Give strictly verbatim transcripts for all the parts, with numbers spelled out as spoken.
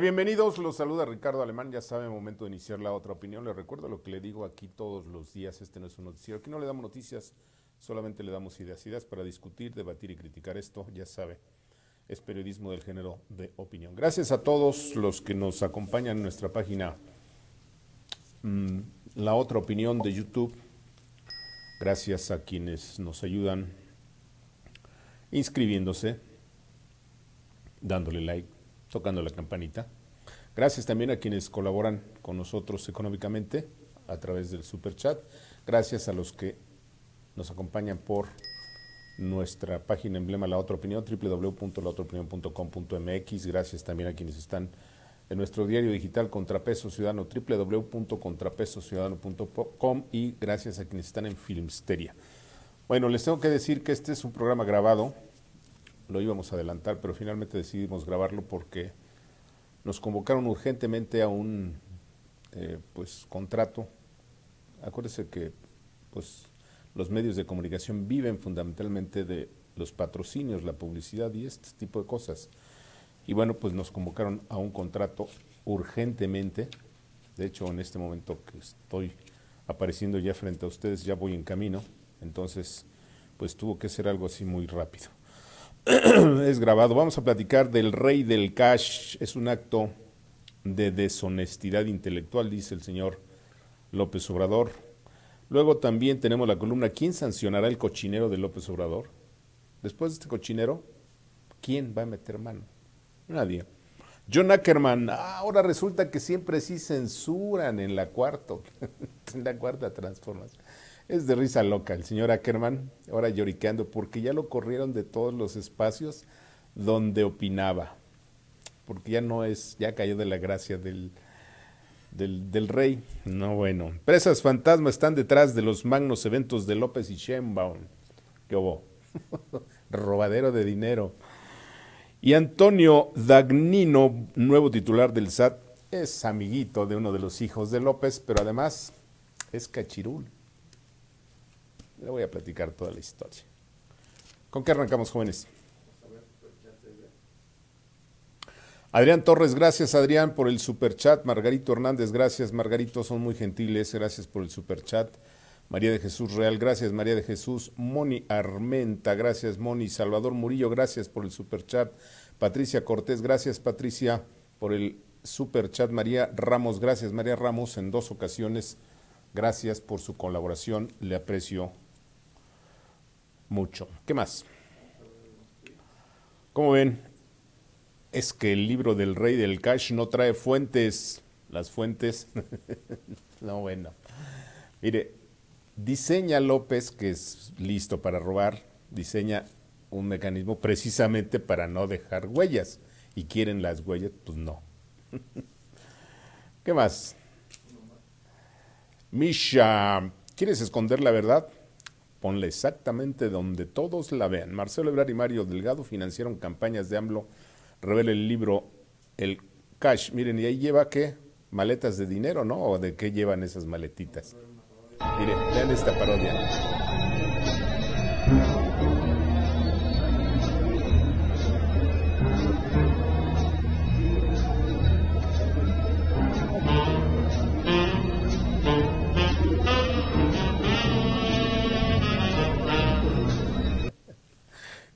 tal? Bienvenidos, los saluda Ricardo Alemán, ya saben, momento de iniciar La Otra Opinión. Les recuerdo lo que le digo aquí todos los días, este no es un noticiero, aquí no le damos noticias, solamente le damos ideas, ideas para discutir, debatir y criticar esto, ya sabe, es periodismo del género de opinión. Gracias a todos los que nos acompañan en nuestra página mmm, La Otra Opinión de YouTube, gracias a quienes nos ayudan inscribiéndose, dándole like, tocando la campanita. Gracias también a quienes colaboran con nosotros económicamente a través del Super Chat. Gracias a los que nos acompañan por nuestra página emblema La Otra Opinión, doble u doble u doble u punto la otra opinión punto com punto m x. Gracias también a quienes están en nuestro diario digital Contrapeso Ciudadano, doble u doble u doble u punto contrapeso ciudadano punto com, y gracias a quienes están en Filmsteria. Bueno, les tengo que decir que este es un programa grabado. Lo íbamos a adelantar, pero finalmente decidimos grabarlo porque nos convocaron urgentemente a un eh, pues contrato. Acuérdense que pues los medios de comunicación viven fundamentalmente de los patrocinios, la publicidad y este tipo de cosas. Y bueno, pues nos convocaron a un contrato urgentemente. De hecho, en este momento que estoy apareciendo ya frente a ustedes, ya voy en camino. Entonces, pues tuvo que ser algo así muy rápido. Es grabado. Vamos a platicar del Rey del Cash. Es un acto de deshonestidad intelectual, dice el señor López Obrador. Luego también tenemos la columna ¿Quién sancionará el cochinero de López Obrador? Después de este cochinero, ¿quién va a meter mano? Nadie. John Ackerman. Ahora resulta que siempre sí censuran en la cuarta, en la cuarta transformación. Es de risa loca el señor Ackerman, ahora lloriqueando, porque ya lo corrieron de todos los espacios donde opinaba, porque ya no es, ya cayó de la gracia del, del, del rey. No, bueno. Empresas fantasma están detrás de los magnos eventos de López y Sheinbaum. ¿Qué hubo? Robadero de dinero. Y Antonio Dagnino, nuevo titular del S A T, es amiguito de uno de los hijos de López, pero además es cachirul. Le voy a platicar toda la historia. ¿Con qué arrancamos, jóvenes? Adrián Torres, gracias Adrián por el superchat. Margarito Hernández, gracias Margarito, son muy gentiles, gracias por el superchat. María de Jesús Real, gracias María de Jesús. Moni Armenta, gracias Moni. Salvador Murillo, gracias por el superchat. Patricia Cortés, gracias Patricia por el superchat. María Ramos, gracias María Ramos en dos ocasiones. Gracias por su colaboración, le aprecio mucho. ¿Qué más? Como ven, es que el libro del Rey del Cash no trae fuentes. Las fuentes, no, bueno. Mire, diseña López, que es listo para robar, diseña un mecanismo precisamente para no dejar huellas. ¿Y quieren las huellas? Pues no. ¿Qué más? Misha, ¿quieres esconder la verdad? Ponla exactamente donde todos la vean. Marcelo Ebrard y Mario Delgado financiaron campañas de AMLO. Revela el libro El Cash. Miren, y ahí lleva, ¿qué? Maletas de dinero, ¿no? ¿O de qué llevan esas maletitas? Miren, vean esta parodia.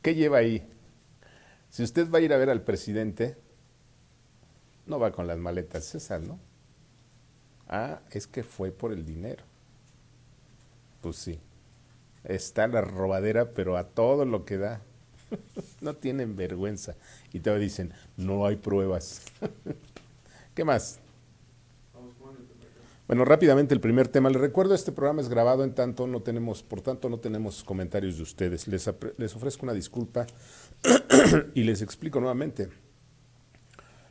¿Qué lleva ahí? Si usted va a ir a ver al presidente, no va con las maletas esas, ¿no? Ah, es que fue por el dinero. Pues sí, está la robadera, pero a todo lo que da. No tienen vergüenza. Y te dicen, no hay pruebas. ¿Qué más? Bueno, rápidamente el primer tema. Les recuerdo, este programa es grabado, en tanto no tenemos, por tanto no tenemos comentarios de ustedes. Les, les ofrezco una disculpa y les explico nuevamente.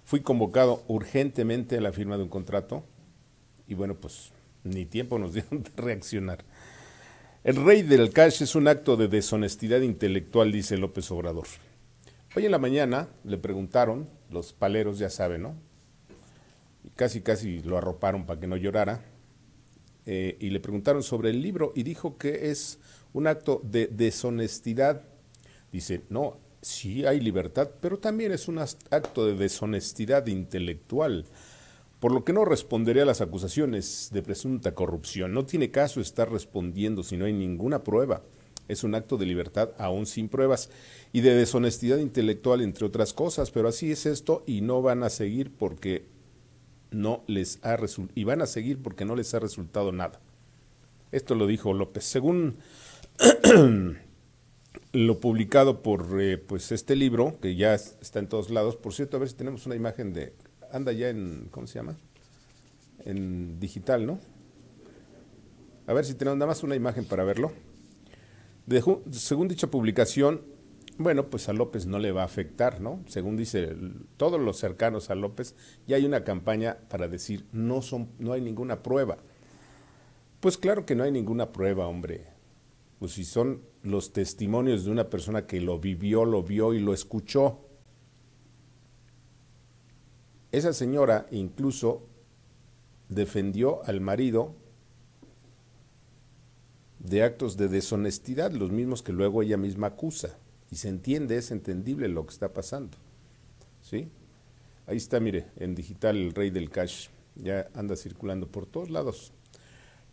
Fui convocado urgentemente a la firma de un contrato y bueno, pues ni tiempo nos dieron de reaccionar. El Rey del Cash es un acto de deshonestidad intelectual, dice López Obrador. Hoy en la mañana le preguntaron, los paleros ya saben, ¿no? Casi, casi lo arroparon para que no llorara, eh, y le preguntaron sobre el libro y dijo que es un acto de deshonestidad. Dice, no, sí hay libertad, pero también es un acto de deshonestidad intelectual, por lo que no responderé a las acusaciones de presunta corrupción. No tiene caso estar respondiendo si no hay ninguna prueba. Es un acto de libertad aún sin pruebas y de deshonestidad intelectual, entre otras cosas, pero así es esto y no van a seguir porque no les ha resu- y van a seguir porque no les ha resultado nada. Esto lo dijo López. Según lo publicado por eh, pues este libro, que ya está en todos lados, por cierto, a ver si tenemos una imagen de, anda ya en, ¿cómo se llama? En digital, ¿no? A ver si tenemos nada más una imagen para verlo. Dejó, según dicha publicación, bueno, pues a López no le va a afectar, ¿no? Según dice todos los cercanos a López, ya hay una campaña para decir no son, no hay ninguna prueba. Pues claro que no hay ninguna prueba, hombre. Pues si son los testimonios de una persona que lo vivió, lo vio y lo escuchó. Esa señora incluso defendió al marido de actos de deshonestidad, los mismos que luego ella misma acusa, y se entiende, es entendible lo que está pasando, ¿sí? Ahí está, mire, en digital El Rey del Cash, ya anda circulando por todos lados,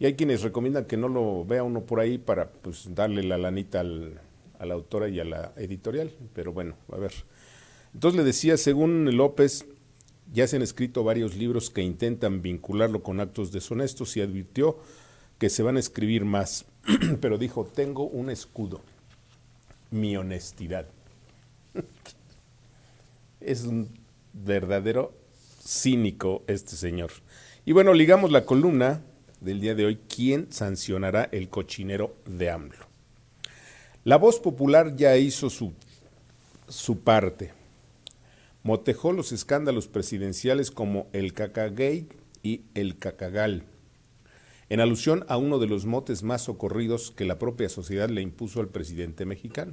y hay quienes recomiendan que no lo vea uno por ahí para, pues, darle la lanita al, a la autora y a la editorial, pero bueno, a ver. Entonces le decía, según López, ya se han escrito varios libros que intentan vincularlo con actos deshonestos y advirtió que se van a escribir más, pero dijo, tengo un escudo, mi honestidad. Es un verdadero cínico este señor. Y bueno, ligamos la columna del día de hoy, ¿quién sancionará el cochinero de AMLO? La voz popular ya hizo su, su parte. Motejó los escándalos presidenciales como el cacagay y el cacagal, en alusión a uno de los motes más socorridos que la propia sociedad le impuso al presidente mexicano.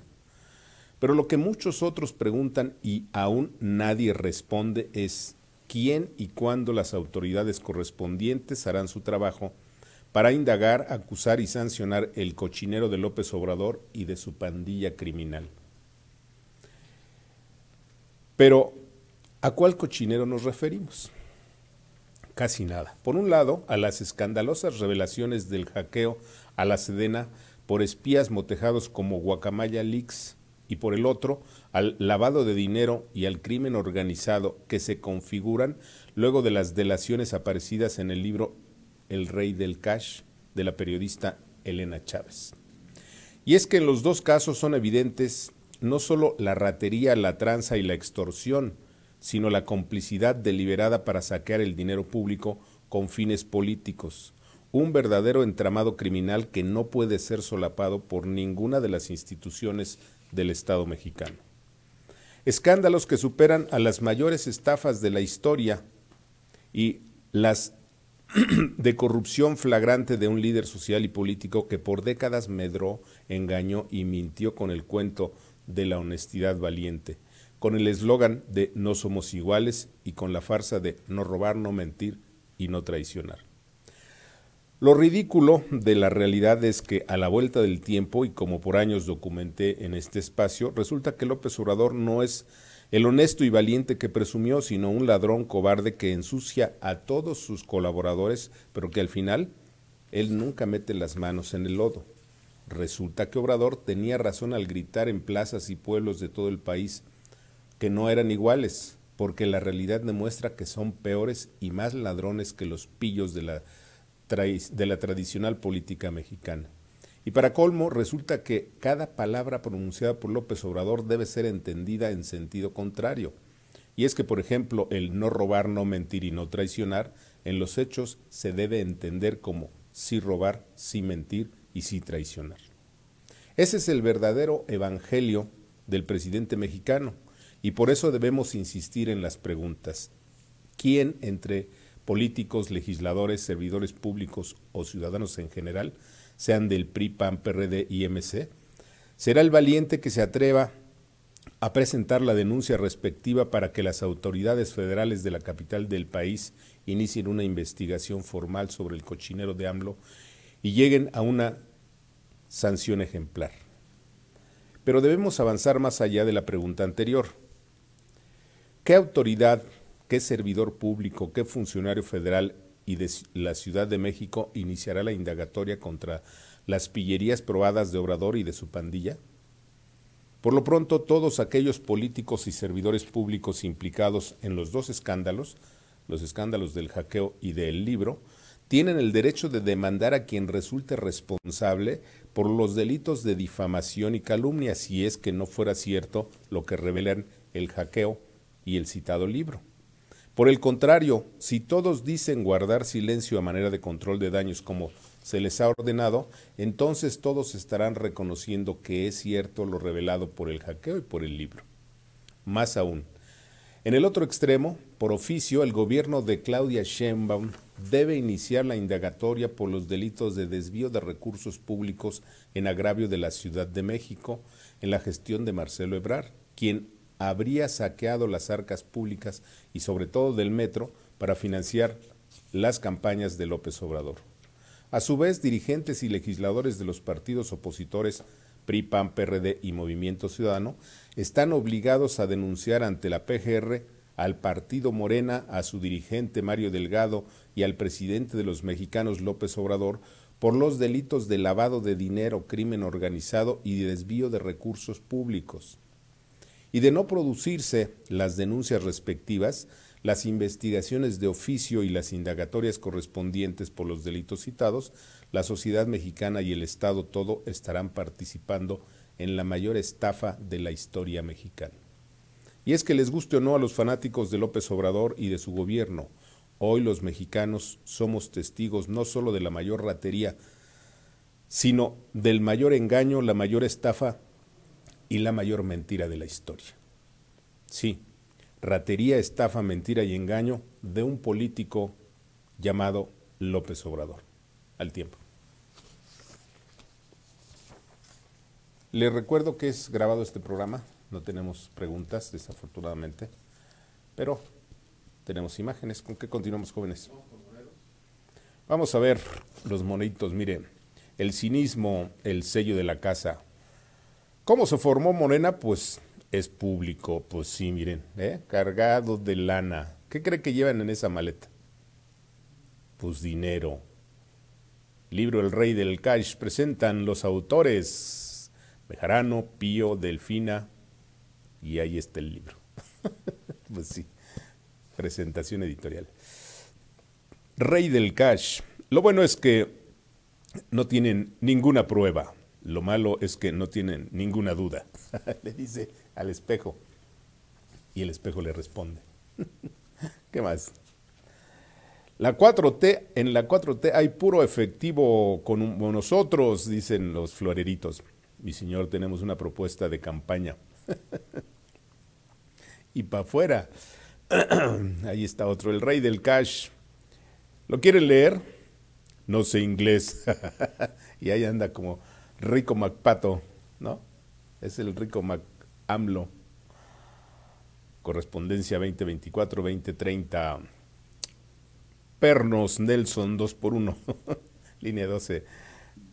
Pero lo que muchos otros preguntan y aún nadie responde es quién y cuándo las autoridades correspondientes harán su trabajo para indagar, acusar y sancionar el cochinero de López Obrador y de su pandilla criminal. Pero, ¿a cuál cochinero nos referimos? Casi nada. Por un lado, a las escandalosas revelaciones del hackeo a la Sedena por espías motejados como Guacamaya Leaks, y por el otro, al lavado de dinero y al crimen organizado que se configuran luego de las delaciones aparecidas en el libro El Rey del Cash de la periodista Elena Chávez. Y es que en los dos casos son evidentes no solo la ratería, la tranza y la extorsión, sino la complicidad deliberada para saquear el dinero público con fines políticos, un verdadero entramado criminal que no puede ser solapado por ninguna de las instituciones del Estado mexicano. Escándalos que superan a las mayores estafas de la historia y las de corrupción flagrante de un líder social y político que por décadas medró, engañó y mintió con el cuento de la honestidad valiente, con el eslogan de no somos iguales y con la farsa de no robar, no mentir y no traicionar. Lo ridículo de la realidad es que a la vuelta del tiempo, y como por años documenté en este espacio, resulta que López Obrador no es el honesto y valiente que presumió, sino un ladrón cobarde que ensucia a todos sus colaboradores, pero que al final él nunca mete las manos en el lodo. Resulta que Obrador tenía razón al gritar en plazas y pueblos de todo el país que no eran iguales, porque la realidad demuestra que son peores y más ladrones que los pillos de la, de la tradicional política mexicana. Y para colmo, resulta que cada palabra pronunciada por López Obrador debe ser entendida en sentido contrario. Y es que, por ejemplo, el no robar, no mentir y no traicionar, en los hechos se debe entender como sí robar, sí mentir y sí traicionar. Ese es el verdadero evangelio del presidente mexicano, y por eso debemos insistir en las preguntas. ¿Quién entre políticos, legisladores, servidores públicos o ciudadanos en general, sean del P R I, P A N, P R D y M C, será el valiente que se atreva a presentar la denuncia respectiva para que las autoridades federales de la capital del país inicien una investigación formal sobre el cochinero de AMLO y lleguen a una sanción ejemplar? Pero debemos avanzar más allá de la pregunta anterior. ¿Qué autoridad, qué servidor público, qué funcionario federal y de la Ciudad de México iniciará la indagatoria contra las pillerías probadas de Obrador y de su pandilla? Por lo pronto, todos aquellos políticos y servidores públicos implicados en los dos escándalos, los escándalos del hackeo y del libro, tienen el derecho de demandar a quien resulte responsable por los delitos de difamación y calumnia, si es que no fuera cierto lo que revelan el hackeo y el citado libro. Por el contrario, si todos dicen guardar silencio a manera de control de daños como se les ha ordenado, entonces todos estarán reconociendo que es cierto lo revelado por el hackeo y por el libro. Más aún, en el otro extremo, por oficio, el gobierno de Claudia Sheinbaum debe iniciar la indagatoria por los delitos de desvío de recursos públicos en agravio de la Ciudad de México en la gestión de Marcelo Ebrard, quien habría saqueado las arcas públicas y sobre todo del metro para financiar las campañas de López Obrador. A su vez, dirigentes y legisladores de los partidos opositores P R I, P A N, P R D y Movimiento Ciudadano están obligados a denunciar ante la P G R al partido Morena, a su dirigente Mario Delgado y al presidente de los mexicanos López Obrador por los delitos de lavado de dinero, crimen organizado y desvío de recursos públicos. Y de no producirse las denuncias respectivas, las investigaciones de oficio y las indagatorias correspondientes por los delitos citados, la sociedad mexicana y el Estado todo estarán participando en la mayor estafa de la historia mexicana. Y es que les guste o no a los fanáticos de López Obrador y de su gobierno, hoy los mexicanos somos testigos no solo de la mayor ratería, sino del mayor engaño, la mayor estafa y la mayor mentira de la historia. Sí, ratería, estafa, mentira y engaño de un político llamado López Obrador. Al tiempo. Les recuerdo que es grabado este programa, no tenemos preguntas desafortunadamente, pero tenemos imágenes. ¿Con qué continuamos, jóvenes? Vamos a ver los monitos, mire, el cinismo, el sello de la casa. ¿Cómo se formó Morena? Pues es público, pues sí, miren, ¿eh? Cargado de lana. ¿Qué cree que llevan en esa maleta? Pues dinero. Libro El Rey del Cash, presentan los autores Bejarano, Pío, Delfina, y ahí está el libro. Pues sí, presentación editorial. Rey del Cash. Lo bueno es que no tienen ninguna prueba. Lo malo es que no tienen ninguna duda, le dice al espejo, y el espejo le responde. ¿Qué más? La cuatro T, en la cuatro T hay puro efectivo con, un, con nosotros, dicen los floreritos. Mi señor, tenemos una propuesta de campaña. Y para afuera, ahí está otro, el Rey del Cash. ¿Lo quieren leer? No sé inglés. Y ahí anda como Rico MacPato, ¿no? Es el Rico Mac AMLO. Correspondencia veinte veinticuatro veinte treinta. Pernos Nelson dos por uno. Línea doce.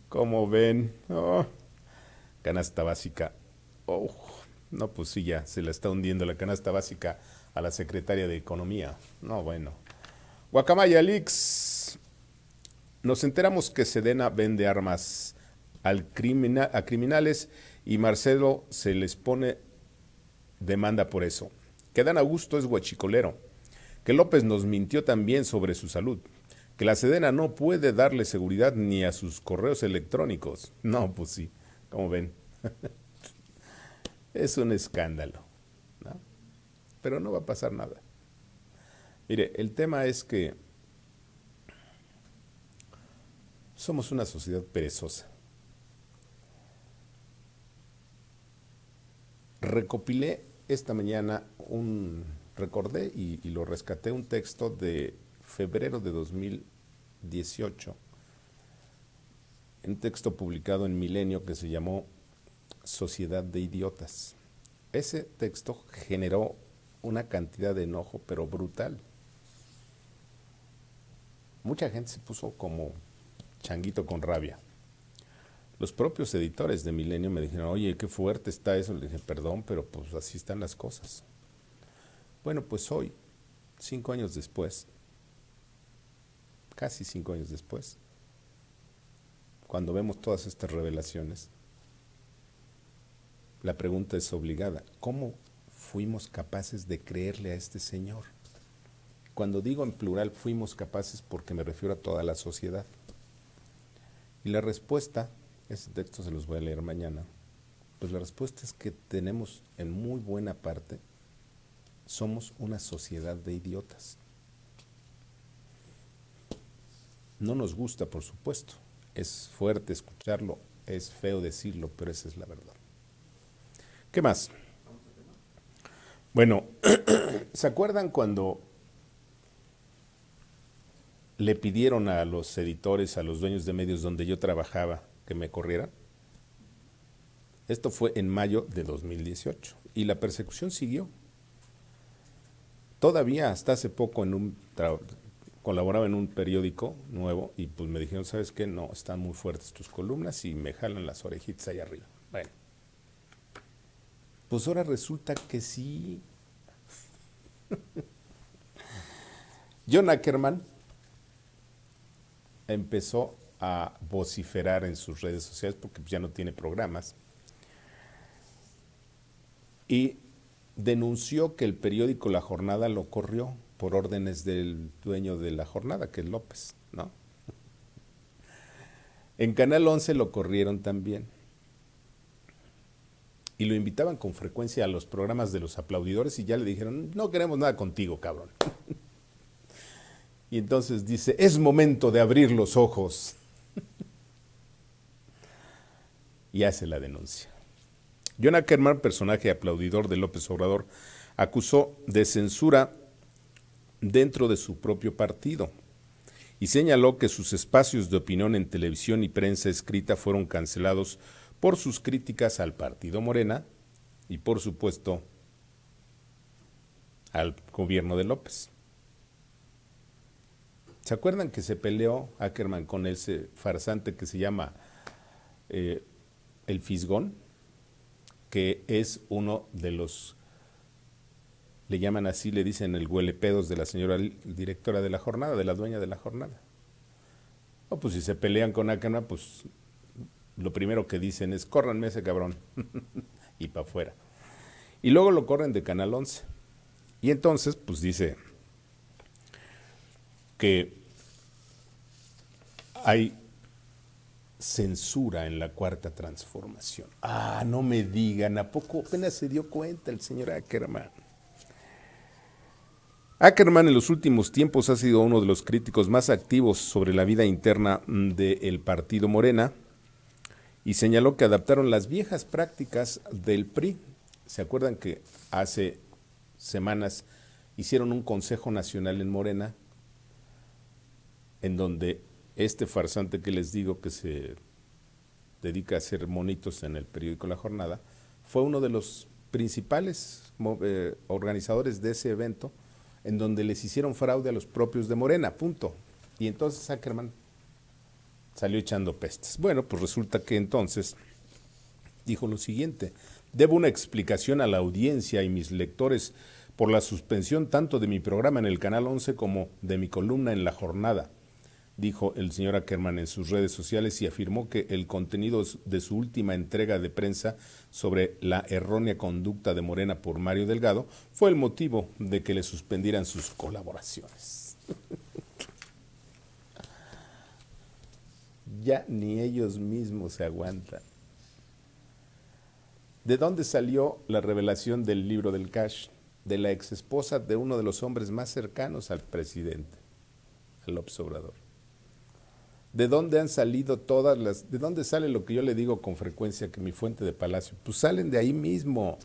¿Cómo ven? Oh. Canasta básica. Oh. No, pues sí, ya se la está hundiendo la canasta básica a la secretaria de Economía. No, bueno. Guacamaya Leaks. Nos enteramos que Sedena vende armas Al criminal, a criminales y Marcelo se les pone demanda por eso. Que Dan Augusto es huachicolero, que López nos mintió también sobre su salud, que la Sedena no puede darle seguridad ni a sus correos electrónicos. No, pues sí, como ven, es un escándalo, ¿no? Pero no va a pasar nada. Mire, el tema es que somos una sociedad perezosa. Recopilé esta mañana un, recordé y, y lo rescaté, un texto de febrero de dos mil dieciocho, un texto publicado en Milenio que se llamó Sociedad de Idiotas. Ese texto generó una cantidad de enojo, pero brutal. Mucha gente se puso como changuito con rabia. los propios editores de Milenio me dijeron, oye, qué fuerte está eso. Le dije, perdón, pero pues así están las cosas. Bueno, pues hoy, cinco años después, casi cinco años después, cuando vemos todas estas revelaciones, la pregunta es obligada, ¿cómo fuimos capaces de creerle a este señor? Cuando digo en plural fuimos capaces porque me refiero a toda la sociedad. Y la respuesta, ese texto se los voy a leer mañana, pues la respuesta es que tenemos en muy buena parte, somos una sociedad de idiotas. No nos gusta, por supuesto, es fuerte escucharlo, es feo decirlo, pero esa es la verdad. ¿Qué más? Bueno, ¿se acuerdan cuando le pidieron a los editores, a los dueños de medios donde yo trabajaba, que me corrieran? Esto fue en mayo de dos mil dieciocho y la persecución siguió. Todavía hasta hace poco en un colaboraba en un periódico nuevo y pues me dijeron, ¿sabes qué? No, están muy fuertes tus columnas y me jalan las orejitas ahí arriba. Bueno, pues ahora resulta que sí. John Ackerman empezó a vociferar en sus redes sociales porque ya no tiene programas y denunció que el periódico La Jornada lo corrió por órdenes del dueño de La Jornada, que es López, ¿no? En Canal once lo corrieron también y lo invitaban con frecuencia a los programas de los aplaudidores y ya le dijeron, no queremos nada contigo, cabrón. Y entonces dice, es momento de abrir los ojos. Y hace la denuncia. John Ackerman, personaje aplaudidor de López Obrador, acusó de censura dentro de su propio partido y señaló que sus espacios de opinión en televisión y prensa escrita fueron cancelados por sus críticas al partido Morena y, por supuesto, al gobierno de López. ¿Se acuerdan que se peleó Ackerman con ese farsante que se llama eh, El Fisgón? Que es uno de los, le llaman así, le dicen el huelepedos de la señora directora de La Jornada, de la dueña de La Jornada. Oh, pues si se pelean con Ackerman, pues lo primero que dicen es, córranme ese cabrón, y para afuera. Y luego lo corren de Canal once. Y entonces, pues dice que hay censura en la cuarta transformación. Ah, no me digan, ¿a poco apenas se dio cuenta el señor Ackerman? Ackerman en los últimos tiempos ha sido uno de los críticos más activos sobre la vida interna del partido Morena y señaló que adaptaron las viejas prácticas del P R I. ¿Se acuerdan que hace semanas hicieron un Consejo Nacional en Morena? En donde este farsante que les digo que se dedica a hacer monitos en el periódico La Jornada, fue uno de los principales eh, organizadores de ese evento, en donde les hicieron fraude a los propios de Morena, punto. Y entonces Ackerman salió echando pestes. Bueno, pues resulta que entonces dijo lo siguiente, debo una explicación a la audiencia y mis lectores por la suspensión tanto de mi programa en el Canal once como de mi columna en La Jornada, dijo el señor Ackerman en sus redes sociales y afirmó que el contenido de su última entrega de prensa sobre la errónea conducta de Morena por Mario Delgado fue el motivo de que le suspendieran sus colaboraciones. Ya ni ellos mismos se aguantan. ¿De dónde salió la revelación del libro del Cash? De la exesposa de uno de los hombres más cercanos al presidente, al López Obrador. ¿De dónde han salido todas las... ¿De dónde sale lo que yo le digo con frecuencia que mi fuente de Palacio? Pues salen de ahí mismo.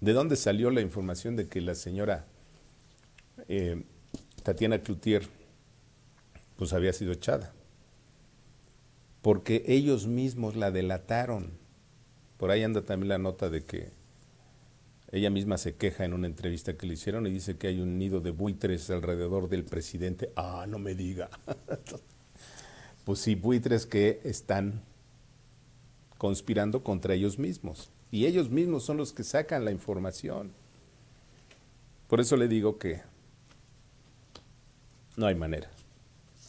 ¿De dónde salió la información de que la señora eh, Tatiana Clouthier pues había sido echada? Porque ellos mismos la delataron. Por ahí anda también la nota de que ella misma se queja en una entrevista que le hicieron y dice que hay un nido de buitres alrededor del presidente. Ah, no me diga. pues sí, buitres que están conspirando contra ellos mismos. Y ellos mismos son los que sacan la información. Por eso le digo que no hay manera.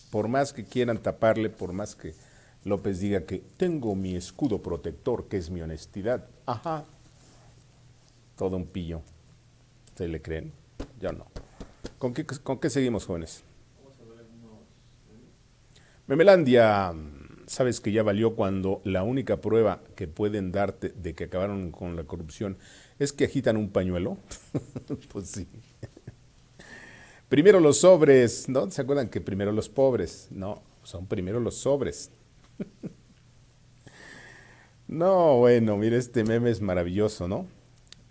Por más que quieran taparle, por más que López diga que tengo mi escudo protector, que es mi honestidad. Ajá. Todo un pillo. ¿Ustedes le creen? Yo no. ¿Con qué, con qué seguimos, jóvenes? Memelandia, sabes que ya valió cuando la única prueba que pueden darte de que acabaron con la corrupción es que agitan un pañuelo. Pues sí. Primero los sobres, ¿no? ¿Se acuerdan que primero los pobres? No, son primero los sobres. No, bueno, mira, este meme es maravilloso, ¿no?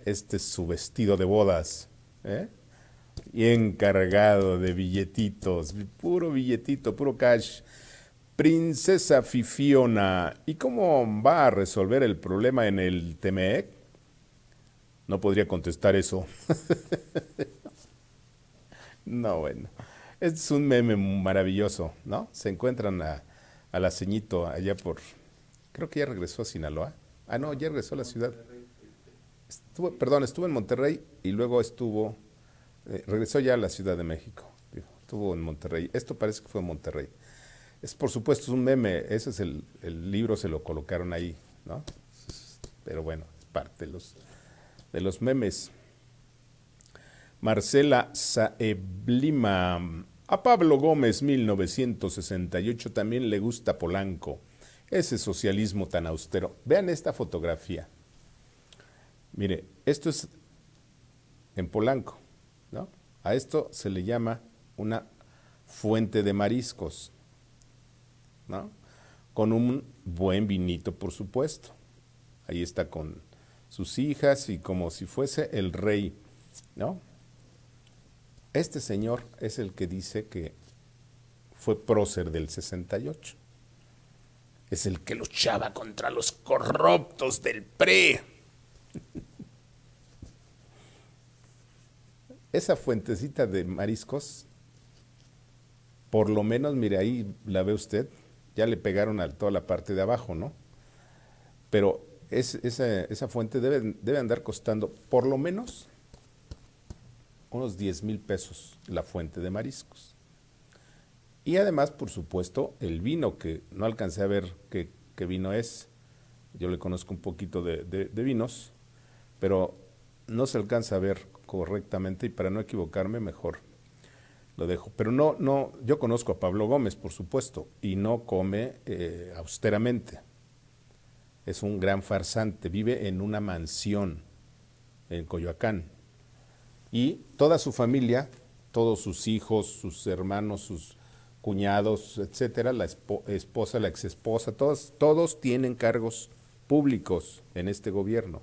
Este es su vestido de bodas, ¿eh? Bien cargado de billetitos, puro billetito, puro cash. Princesa Fifiona, ¿y cómo va a resolver el problema en el T M E C? No podría contestar eso. No, bueno. Este es un meme maravilloso, ¿no? Se encuentran a, a la ceñito allá por... Creo que ya regresó a Sinaloa. Ah, no, ya regresó a la ciudad. Estuvo, perdón, estuvo en Monterrey y luego estuvo... Eh, regresó ya a la Ciudad de México. Estuvo en Monterrey. Esto parece que fue en Monterrey. Es, por supuesto, es un meme. Ese es el, el libro, se lo colocaron ahí, ¿no? Pero bueno, es parte de los, de los memes. Marcela Saeblima. A Pablo Gómez, mil novecientos sesenta y ocho, también le gusta Polanco. Ese socialismo tan austero. Vean esta fotografía. Mire, esto es en Polanco, ¿no? A esto se le llama una fuente de mariscos, ¿no? Con un buen vinito, por supuesto. Ahí está con sus hijas y como si fuese el rey, ¿no? Este señor es el que dice que fue prócer del sesenta y ocho. Es el que luchaba contra los corruptos del P R I. Esa fuentecita de mariscos, por lo menos, mire, ahí la ve usted, ya le pegaron a toda la parte de abajo, ¿no? Pero es, esa, esa fuente debe, debe andar costando por lo menos unos diez mil pesos la fuente de mariscos. Y además, por supuesto, el vino, que no alcancé a ver qué, qué vino es. Yo le conozco un poquito de, de, de vinos, pero no se alcanza a ver correctamente y para no equivocarme mejor lo dejo. Pero no, no, yo conozco a Pablo Gómez, por supuesto, y no come eh, austeramente. Es un gran farsante, vive en una mansión en Coyoacán y toda su familia, todos sus hijos, sus hermanos, sus cuñados, etcétera, la esposa, la exesposa, todos, todos tienen cargos públicos en este gobierno.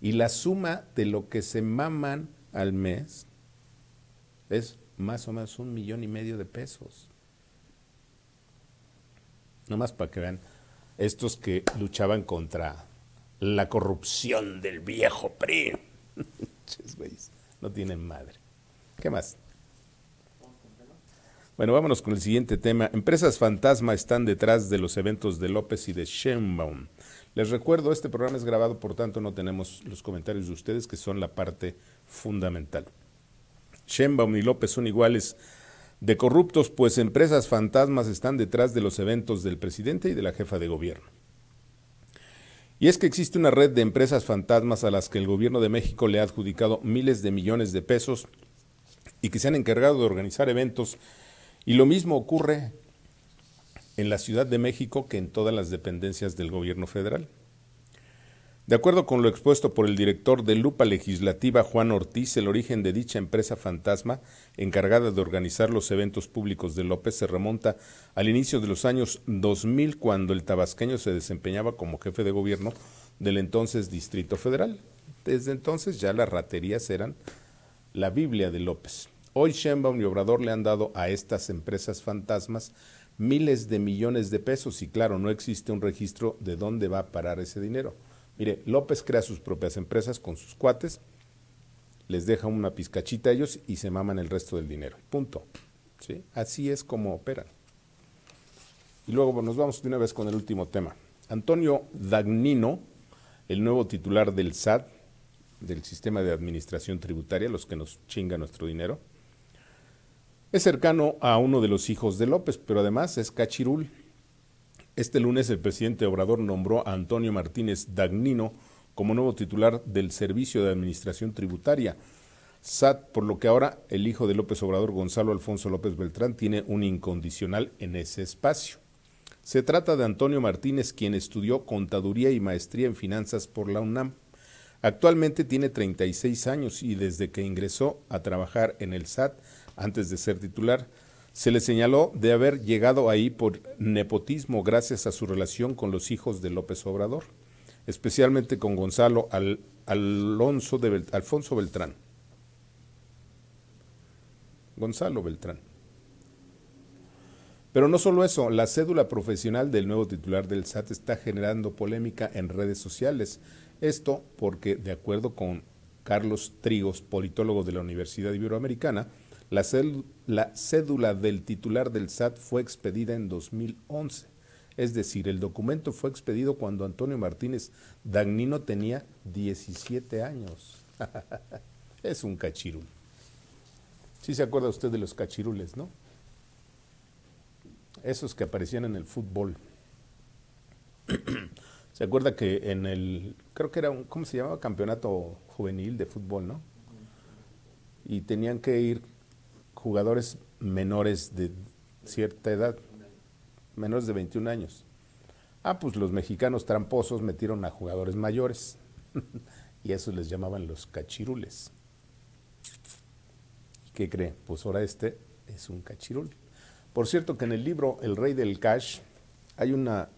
Y la suma de lo que se maman al mes es más o menos un millón y medio de pesos. Nomás para que vean estos que luchaban contra la corrupción del viejo P R I. No tienen madre. ¿Qué más? Bueno, vámonos con el siguiente tema. Empresas fantasma están detrás de los eventos de López y de Sheinbaum. Les recuerdo, este programa es grabado, por tanto no tenemos los comentarios de ustedes, que son la parte fundamental. Sheinbaum y López son iguales de corruptos, pues empresas fantasmas están detrás de los eventos del presidente y de la jefa de gobierno. Y es que existe una red de empresas fantasmas a las que el gobierno de México le ha adjudicado miles de millones de pesos y que se han encargado de organizar eventos. Y lo mismo ocurre en la Ciudad de México que en todas las dependencias del gobierno federal. De acuerdo con lo expuesto por el director de Lupa Legislativa, Juan Ortiz, el origen de dicha empresa fantasma encargada de organizar los eventos públicos de López se remonta al inicio de los años dos mil, cuando el tabasqueño se desempeñaba como jefe de gobierno del entonces Distrito Federal. Desde entonces ya las raterías eran la Biblia de López. Hoy Sheinbaum y Obrador le han dado a estas empresas fantasmas miles de millones de pesos y claro, no existe un registro de dónde va a parar ese dinero. Mire, López crea sus propias empresas con sus cuates, les deja una pizcachita a ellos y se maman el resto del dinero. Punto. ¿Sí? Así es como operan. Y luego nos vamos de una vez con el último tema. Antonio Dagnino, el nuevo titular del S A T, del Sistema de Administración Tributaria, los que nos chingan nuestro dinero, es cercano a uno de los hijos de López, pero además es cachirul. Este lunes el presidente Obrador nombró a Antonio Martínez Dagnino como nuevo titular del Servicio de Administración Tributaria, S A T, por lo que ahora el hijo de López Obrador, Gonzalo Alfonso López Beltrán, tiene un incondicional en ese espacio. Se trata de Antonio Martínez, quien estudió Contaduría y Maestría en Finanzas por la UNAM. Actualmente tiene treinta y seis años y desde que ingresó a trabajar en el S A T, antes de ser titular, se le señaló de haber llegado ahí por nepotismo gracias a su relación con los hijos de López Obrador, especialmente con Gonzalo Al, Alonso de Bel, Alfonso Beltrán. Gonzalo Beltrán. Pero no solo eso, la cédula profesional del nuevo titular del S A T está generando polémica en redes sociales. Esto porque, de acuerdo con Carlos Trigos, politólogo de la Universidad Iberoamericana, La, cel, la cédula del titular del S A T fue expedida en dos mil once, es decir, el documento fue expedido cuando Antonio Martínez Dagnino tenía diecisiete años. Es un cachirul. Sí se acuerda usted de los cachirules, ¿no? Esos que aparecían en el fútbol. ¿Se acuerda que en el, creo que era un, ¿cómo se llamaba? Campeonato juvenil de fútbol, ¿no? Y tenían que ir jugadores menores de cierta edad, menores de veintiún años. Ah, pues los mexicanos tramposos metieron a jugadores mayores y a esos les llamaban los cachirules. ¿Qué cree? Pues ahora este es un cachirul. Por cierto que en el libro El Rey del Cash hay una...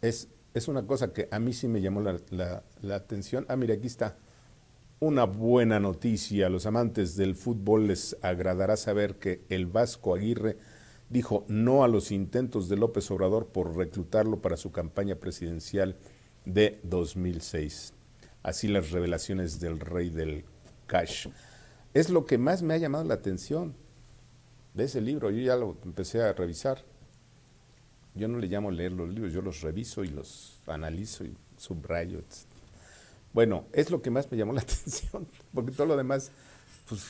es, es una cosa que a mí sí me llamó la, la, la atención. Ah, mira, aquí está. Una buena noticia, a los amantes del fútbol les agradará saber que el Vasco Aguirre dijo no a los intentos de López Obrador por reclutarlo para su campaña presidencial de dos mil seis. Así las revelaciones del Rey del Cash. Es lo que más me ha llamado la atención de ese libro. Yo ya lo empecé a revisar. Yo no le llamo leer los libros, yo los reviso y los analizo y subrayo, etcétera. Bueno, es lo que más me llamó la atención, porque todo lo demás, pues,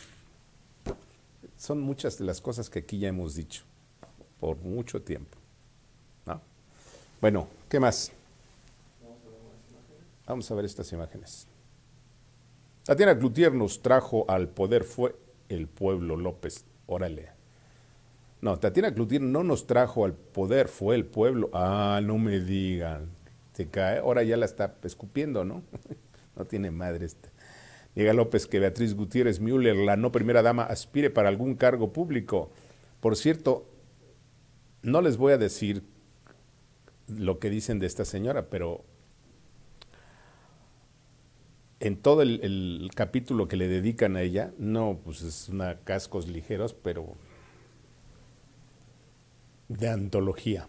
son muchas de las cosas que aquí ya hemos dicho por mucho tiempo, ¿no? Bueno, ¿qué más? Vamos a ver estas imágenes. Tatiana Clouthier nos trajo al poder, fue el pueblo López, órale. No, Tatiana Clouthier no nos trajo al poder, fue el pueblo. Ah, no me digan, se cae, ahora ya la está escupiendo, ¿no? No tiene madre esta. Niega López que Beatriz Gutiérrez Müller, la no primera dama, aspire para algún cargo público. Por cierto, no les voy a decir lo que dicen de esta señora, pero en todo el, el capítulo que le dedican a ella, no, pues es una cascos ligeros, pero de antología.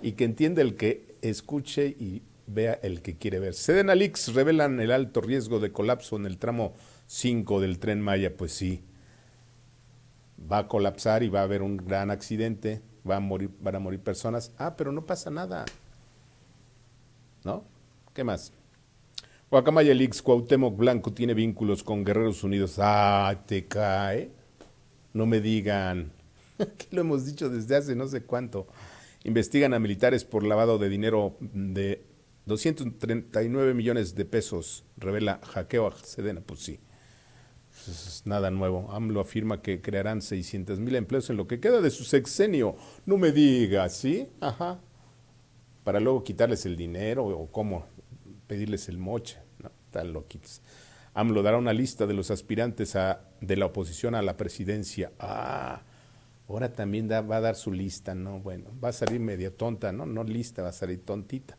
Y que entiende el que escuche y vea el que quiere ver. Sedena Leaks revelan el alto riesgo de colapso en el tramo cinco del Tren Maya. Pues sí, va a colapsar y va a haber un gran accidente, va a morir, van a morir personas. Ah, pero no pasa nada, ¿no? ¿Qué más? Guacamaya Leaks, Cuauhtémoc Blanco tiene vínculos con Guerreros Unidos. Ah, te cae. No me digan, que lo hemos dicho desde hace no sé cuánto. Investigan a militares por lavado de dinero de doscientos treinta y nueve millones de pesos, revela hackeo a Sedena. Pues sí, es nada nuevo. AMLO afirma que crearán seiscientos mil empleos en lo que queda de su sexenio. No me digas, ¿sí? Ajá. Para luego quitarles el dinero o cómo, pedirles el moche, ¿no? Tan loquitos. AMLO dará una lista de los aspirantes a, de la oposición a la presidencia. Ah, ahora también da, va a dar su lista, ¿no? Bueno, va a salir medio tonta, ¿no? No lista, va a salir tontita.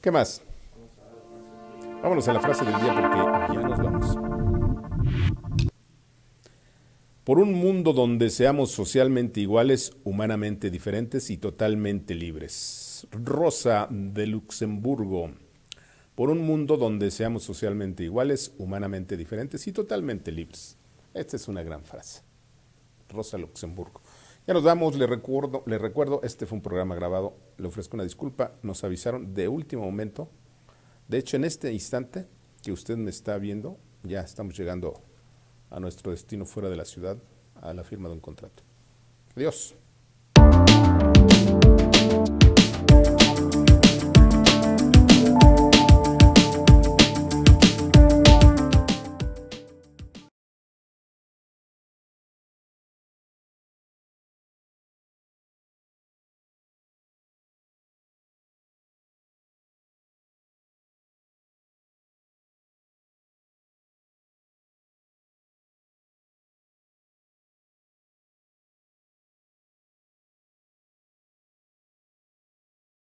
¿Qué más? Vámonos a la frase del día porque ya nos vamos. Por un mundo donde seamos socialmente iguales, humanamente diferentes y totalmente libres. Rosa de Luxemburgo. Por un mundo donde seamos socialmente iguales, humanamente diferentes y totalmente libres. Esta es una gran frase. Rosa Luxemburgo. Ya nos vamos, le recuerdo, le recuerdo, este fue un programa grabado, le ofrezco una disculpa, nos avisaron de último momento, de hecho en este instante que usted me está viendo, ya estamos llegando a nuestro destino fuera de la ciudad, a la firma de un contrato. Adiós.